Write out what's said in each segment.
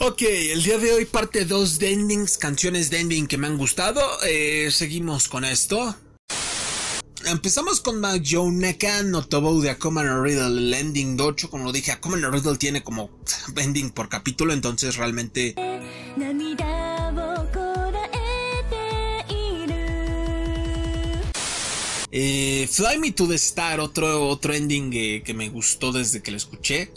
Ok, el día de hoy parte 2 de endings, canciones de ending que me han gustado. Seguimos con esto. Empezamos con Magyoneka, Notobo de Akuma Riddle, el ending de 8. Como lo dije, Akuma Riddle tiene como ending por capítulo, entonces realmente... Fly Me To The Star, otro ending que me gustó desde que lo escuché.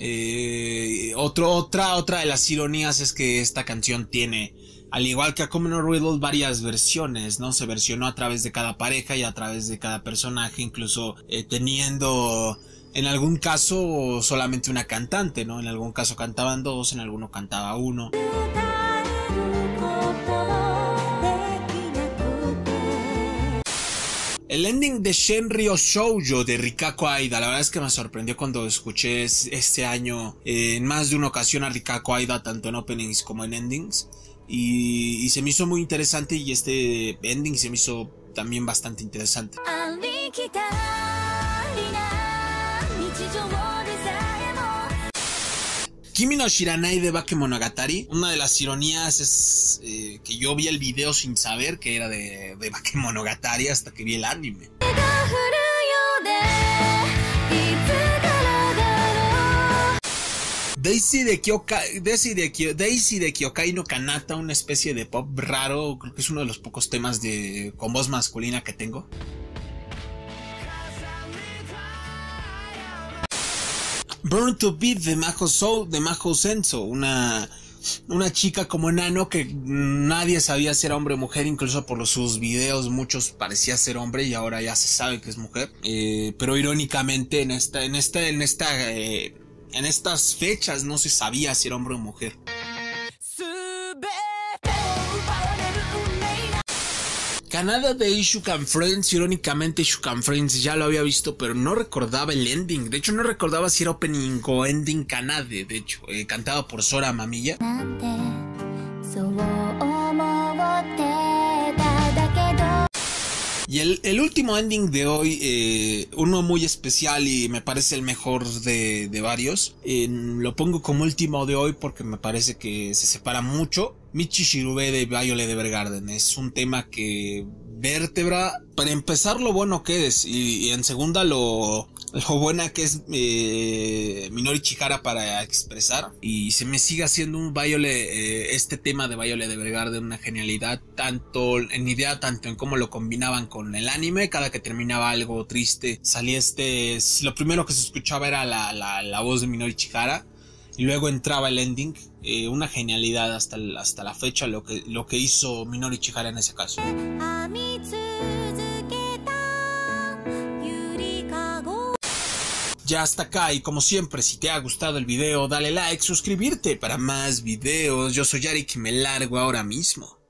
Otra de las ironías es que esta canción tiene, al igual que a Common Riddle, varias versiones, ¿no? Se versionó a través de cada pareja y a través de cada personaje, incluso teniendo en algún caso solamente una cantante, ¿no? En algún caso cantaban dos, en alguno cantaba uno. El ending de Shenryo Shoujo de Rikako Aida, la verdad es que me sorprendió cuando escuché este año en más de una ocasión a Rikako Aida, tanto en openings como en endings, y se me hizo muy interesante, y este ending se me hizo también bastante interesante. Kimino no Shiranai de Bakemonogatari. Una de las ironías es que yo vi el video sin saber que era de Bakemonogatari hasta que vi el anime. Daisy de Kyokai no Kanata, una especie de pop raro, creo que es uno de los pocos temas con voz masculina que tengo. Burn to Beat de Majo Soul, de Majo Senso, una chica como enano que nadie sabía si era hombre o mujer, incluso por sus videos muchos parecía ser hombre y ahora ya se sabe que es mujer. Pero irónicamente en estas fechas no se sabía si era hombre o mujer. Kanade de Issue Can Friends, irónicamente Issue Can Friends ya lo había visto, pero no recordaba el ending. De hecho, no recordaba si era opening o ending Kanade, de hecho, cantado por Sora Mamilla. Y el último ending de hoy, uno muy especial y me parece el mejor de varios. Lo pongo como último de hoy porque me parece que se separa mucho. Michi Shirube de Violet Evergarden. Es un tema que vértebra, para empezar, lo bueno que es, y en segunda lo buena que es Minori Chihara para expresar, y se me sigue haciendo un este tema de Violet Evergarden una genialidad, tanto en idea, tanto en cómo lo combinaban con el anime. Cada que terminaba algo triste salía lo primero que se escuchaba era la voz de Minori Chihara, y luego entraba el ending. Una genialidad hasta la fecha lo que hizo Minori Chihara en ese caso. Ya hasta acá, y como siempre, si te ha gustado el video, dale like, suscribirte para más videos. Yo soy Yarik y me largo ahora mismo.